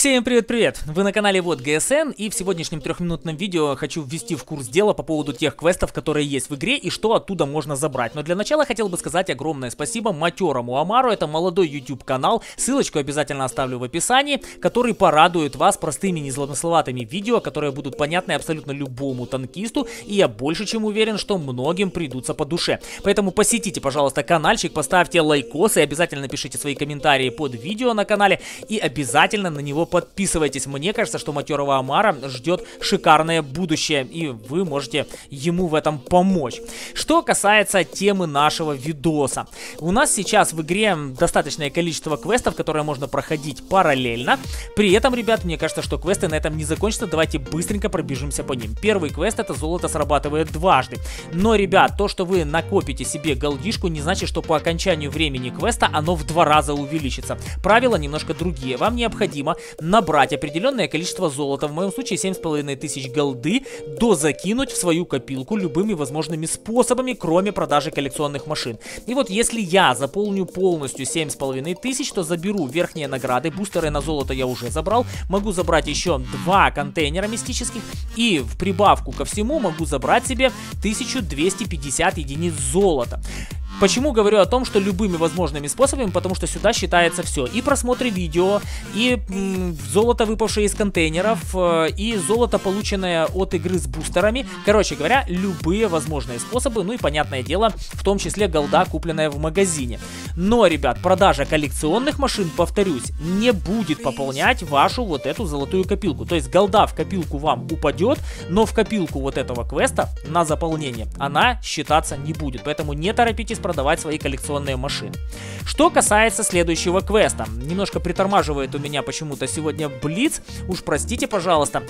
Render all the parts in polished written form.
Всем привет-привет! Вы на канале Вот ГСН, и в сегодняшнем трехминутном видео хочу ввести в курс дела по поводу тех квестов, которые есть в игре и что оттуда можно забрать. Но для начала хотел бы сказать огромное спасибо Матёрому Омару, это молодой YouTube канал, ссылочку обязательно оставлю в описании, который порадует вас простыми незломысловатыми видео, которые будут понятны абсолютно любому танкисту, и я больше чем уверен, что многим придутся по душе. Поэтому посетите, пожалуйста, каналчик, поставьте лайкосы, обязательно пишите свои комментарии под видео на канале и обязательно на него подписывайтесь. Мне кажется, что Матёрого Омара ждет шикарное будущее, и вы можете ему в этом помочь. Что касается темы нашего видоса. У нас сейчас в игре достаточное количество квестов, которые можно проходить параллельно. При этом, ребят, мне кажется, что квесты на этом не закончатся. Давайте быстренько пробежимся по ним. Первый квест — это золото срабатывает дважды. Но, ребят, то, что вы накопите себе голдишку, не значит, что по окончанию времени квеста оно в 2 раза увеличится. Правила немножко другие. Вам необходимо набрать определенное количество золота, в моем случае 7500 голды, дозакинуть в свою копилку любыми возможными способами, кроме продажи коллекционных машин. И вот если я заполню полностью 7500, то заберу верхние награды, бустеры на золото я уже забрал, могу забрать еще 2 контейнера мистических и в прибавку ко всему могу забрать себе 1250 единиц золота. Почему говорю о том, что любыми возможными способами? Потому что сюда считается все. И просмотры видео, и золото, выпавшее из контейнеров, и золото, полученное от игры с бустерами. Короче говоря, любые возможные способы, ну и понятное дело, в том числе голда, купленная в магазине. Но, ребят, продажа коллекционных машин, повторюсь, не будет пополнять вашу вот эту золотую копилку. То есть голда в копилку вам упадет, но в копилку вот этого квеста на заполнение она считаться не будет. Поэтому не торопитесь продавать свои коллекционные машины. Что касается следующего квеста. Немножко притормаживает у меня почему-то сегодня Блиц. Уж простите, пожалуйста.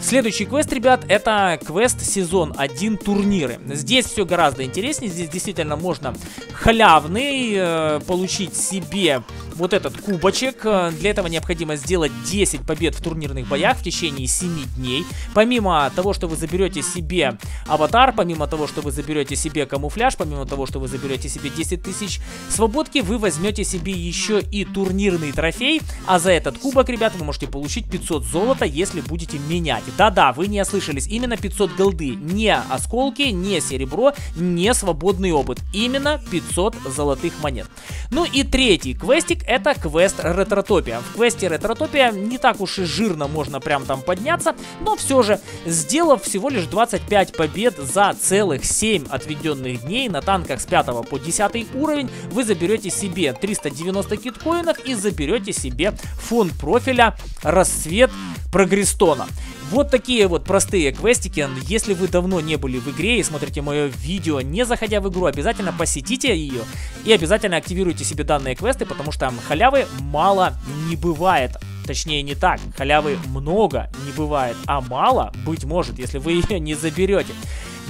Следующий квест, ребят, это квест сезон 1 турниры. Здесь все гораздо интереснее. Здесь действительно можно халявный получить себе вот этот кубочек. Для этого необходимо сделать 10 побед в турнирных боях в течение 7 дней. Помимо того, что вы заберете себе аватар, помимо того, что вы заберете себе камуфляж, помимо того, что вы заберете себе 10 тысяч свободки, вы возьмете себе еще и турнирный трофей, а за этот кубок, ребят, вы можете получить 500 золота, если будете менять. Да-да, вы не ослышались, именно 500 голды, не осколки, не серебро, не свободный опыт, именно 500 золотых монет. Ну и третий квестик — это квест ретротопия. В квесте ретротопия не так уж и жирно можно прям там подняться, но все же, сделав всего лишь 25 побед за целых 7 отведенных дней на танках с 5 по 10 уровень, вы заберете себе 390 киткоинов и заберете себе фон профиля «Расцвет Прогрестона». Вот такие вот простые квестики. Если вы давно не были в игре и смотрите мое видео, не заходя в игру, обязательно посетите ее и обязательно активируйте себе данные квесты, потому что халявы мало не бывает. Точнее, не так. Халявы много не бывает, а мало быть может, если вы ее не заберете.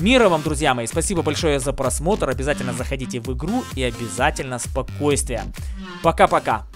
Мира вам, друзья мои. Спасибо большое за просмотр. Обязательно заходите в игру и обязательно спокойствия. Пока-пока.